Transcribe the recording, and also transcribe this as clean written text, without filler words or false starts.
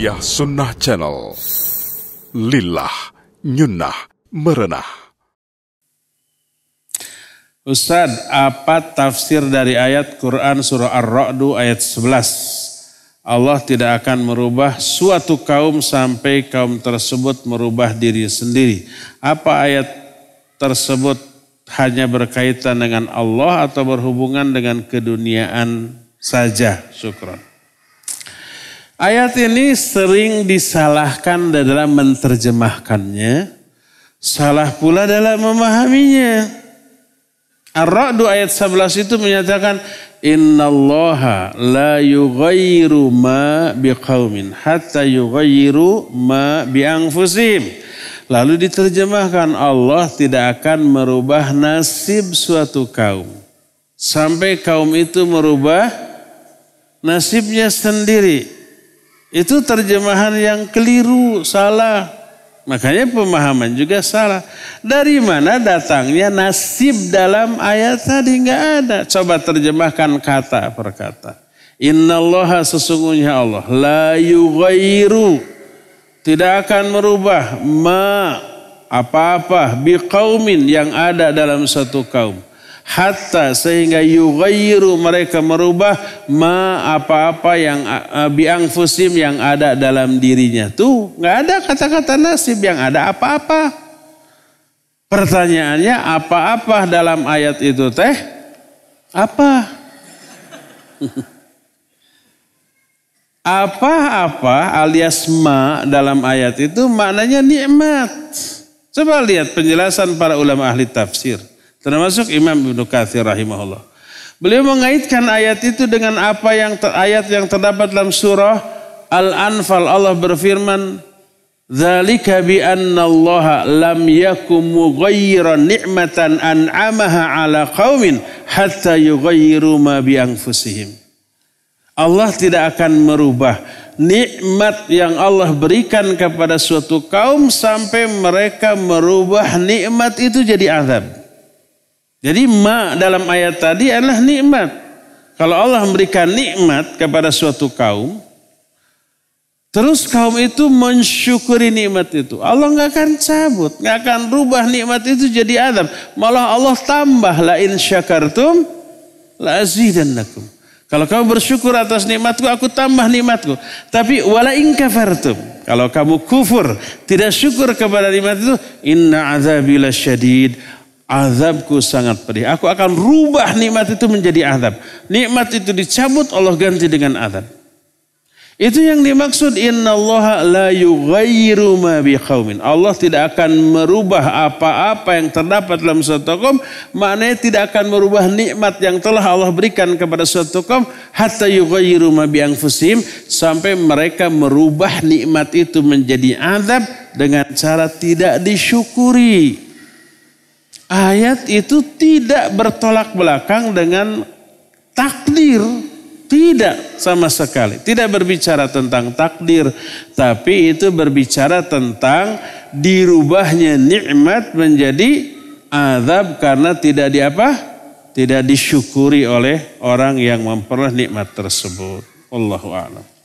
Tarbiyah Sunnah Channel. Lillah, nyunnah, merenah. Ustaz, apa tafsir dari ayat Quran surah Ar-Ra'du ayat 11? Allah tidak akan merubah suatu kaum sampai kaum tersebut merubah diri sendiri. Apa ayat tersebut hanya berkaitan dengan Allah atau berhubungan dengan keduniaan saja? Syukran. Ayat ini sering disalahkan dalam menerjemahkannya, salah pula dalam memahaminya. Ar-Ra'du ayat 11 itu menyatakan, Inna Allaha la yugayyiru ma biqawmin hatta yugayyiru ma bi anfusihim. Lalu diterjemahkan, Allah tidak akan merubah nasib suatu kaum sampai kaum itu merubah nasibnya sendiri. Itu terjemahan yang keliru, salah. Makanya pemahaman juga salah. Dari mana datangnya nasib dalam ayat tadi? Nggak ada. Coba terjemahkan kata per kata. Inna Allaha, sesungguhnya Allah, la yugayyiru, tidak akan merubah, ma, apa-apa, biqaumin, yang ada dalam satu kaum, hatta, sehingga yugayyiru, mereka merubah, ma, apa-apa, yang bi anfusihim, yang ada dalam dirinya. Tuh, nggak ada kata-kata nasib, yang ada apa-apa. Pertanyaannya, apa-apa dalam ayat itu teh apa? Apa-apa alias ma dalam ayat itu maknanya nikmat. Coba lihat penjelasan para ulama ahli tafsir, termasuk Imam Ibn Kathir rahimahullah. Beliau mengaitkan ayat itu dengan apa yang ayat yang terdapat dalam surah Al-Anfal. Allah berfirman, "Dzalika bi anna Allaha lam yakum mughayyiran ni'matan an'amaha 'ala qaumin hatta yughayyiru ma bi anfusihim." Allah tidak akan merubah nikmat yang Allah berikan kepada suatu kaum sampai mereka merubah nikmat itu jadi azab. Jadi ma dalam ayat tadi adalah nikmat. Kalau Allah memberikan nikmat kepada suatu kaum, terus kaum itu mensyukuri nikmat itu, Allah nggak akan cabut, nggak akan rubah nikmat itu jadi azab. Malah Allah tambah, la in syakartum la azidannakum. Kalau kamu bersyukur atas nikmatku, aku tambah nikmatku. Tapi wala in kafartum, kalau kamu kufur, tidak syukur kepada nikmat itu, inna azabi lasyadid, azabku sangat pedih. Aku akan rubah nikmat itu menjadi azab. Nikmat itu dicabut, Allah ganti dengan azab. Itu yang dimaksud Inna Allaha la yugayyiru ma biqaumin. Allah tidak akan merubah apa-apa yang terdapat dalam suatu kaum. Maknanya tidak akan merubah nikmat yang telah Allah berikan kepada suatu kaum. Hatta yugayyiru ma bi anfusihim, sampai mereka merubah nikmat itu menjadi azab dengan cara tidak disyukuri. Ayat itu tidak bertolak belakang dengan takdir. Tidak sama sekali. Tidak berbicara tentang takdir. Tapi itu berbicara tentang dirubahnya nikmat menjadi azab karena tidak tidak disyukuri oleh orang yang memperoleh nikmat tersebut. Wallahu a'lam.